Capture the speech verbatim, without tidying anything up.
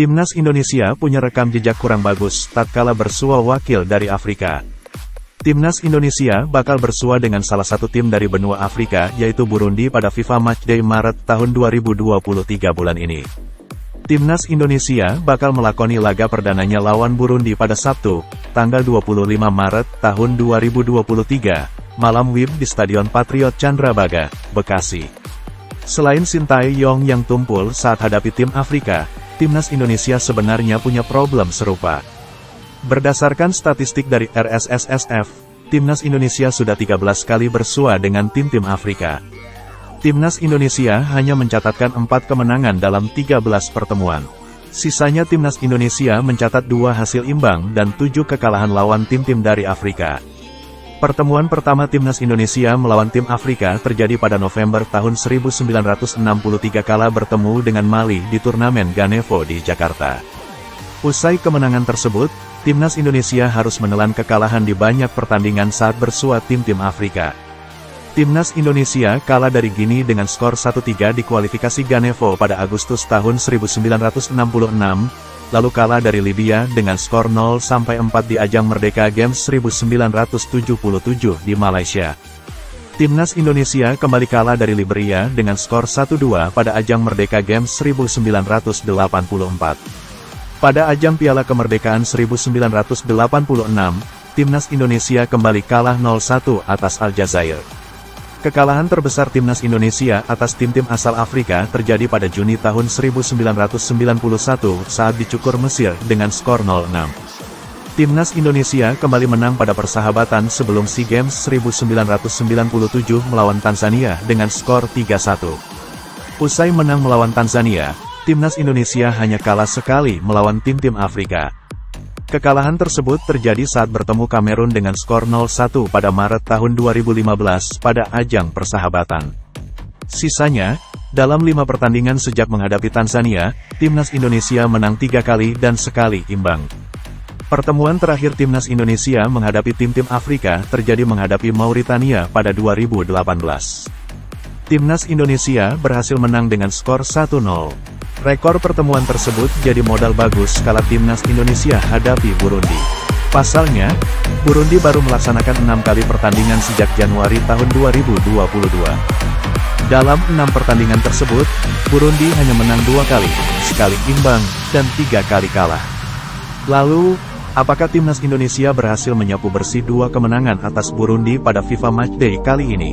Timnas Indonesia punya rekam jejak kurang bagus tatkala bersua wakil dari Afrika. Timnas Indonesia bakal bersua dengan salah satu tim dari benua Afrika yaitu Burundi pada FIFA Matchday Maret tahun dua ribu dua puluh tiga bulan ini. Timnas Indonesia bakal melakoni laga perdananya lawan Burundi pada Sabtu, tanggal dua puluh lima Maret tahun dua ribu dua puluh tiga, malam W I B di Stadion Patriot Candrabagha, Bekasi. Selain Shin Tae-yong yang tumpul saat hadapi tim Afrika, Timnas Indonesia sebenarnya punya problem serupa. Berdasarkan statistik dari R S S S F, Timnas Indonesia sudah tiga belas kali bersua dengan tim-tim Afrika. Timnas Indonesia hanya mencatatkan empat kemenangan dalam tiga belas pertemuan. Sisanya Timnas Indonesia mencatat dua hasil imbang dan tujuh kekalahan lawan tim-tim dari Afrika. Pertemuan pertama Timnas Indonesia melawan tim Afrika terjadi pada November tahun seribu sembilan ratus enam puluh tiga kala bertemu dengan Mali di turnamen Ganevo di Jakarta. Usai kemenangan tersebut, Timnas Indonesia harus menelan kekalahan di banyak pertandingan saat bersua tim-tim Afrika. Timnas Indonesia kalah dari Guinea dengan skor satu tiga di kualifikasi Ganevo pada Agustus tahun seribu sembilan ratus enam puluh enam, lalu kalah dari Libya dengan skor nol empat di ajang Merdeka Games seribu sembilan ratus tujuh puluh tujuh di Malaysia. Timnas Indonesia kembali kalah dari Liberia dengan skor satu dua pada ajang Merdeka Games seribu sembilan ratus delapan puluh empat. Pada ajang Piala Kemerdekaan seribu sembilan ratus delapan puluh enam, Timnas Indonesia kembali kalah nol satu atas Aljazair. Kekalahan terbesar Timnas Indonesia atas tim-tim asal Afrika terjadi pada Juni tahun seribu sembilan ratus sembilan puluh satu saat dicukur Mesir dengan skor nol enam. Timnas Indonesia kembali menang pada persahabatan sebelum S E A Games seribu sembilan ratus sembilan puluh tujuh melawan Tanzania dengan skor tiga satu. Usai menang melawan Tanzania, Timnas Indonesia hanya kalah sekali melawan tim-tim Afrika. Kekalahan tersebut terjadi saat bertemu Kamerun dengan skor nol satu pada Maret tahun dua ribu lima belas pada ajang persahabatan. Sisanya, dalam lima pertandingan sejak menghadapi Tanzania, Timnas Indonesia menang tiga kali dan sekali imbang. Pertemuan terakhir Timnas Indonesia menghadapi tim-tim Afrika terjadi menghadapi Mauritania pada dua ribu delapan belas. Timnas Indonesia berhasil menang dengan skor satu nol. Rekor pertemuan tersebut jadi modal bagus kala Timnas Indonesia hadapi Burundi. Pasalnya, Burundi baru melaksanakan enam kali pertandingan sejak Januari tahun dua ribu dua puluh dua. Dalam enam pertandingan tersebut, Burundi hanya menang dua kali, sekali imbang, dan tiga kali kalah. Lalu, apakah Timnas Indonesia berhasil menyapu bersih dua kemenangan atas Burundi pada FIFA Matchday kali ini?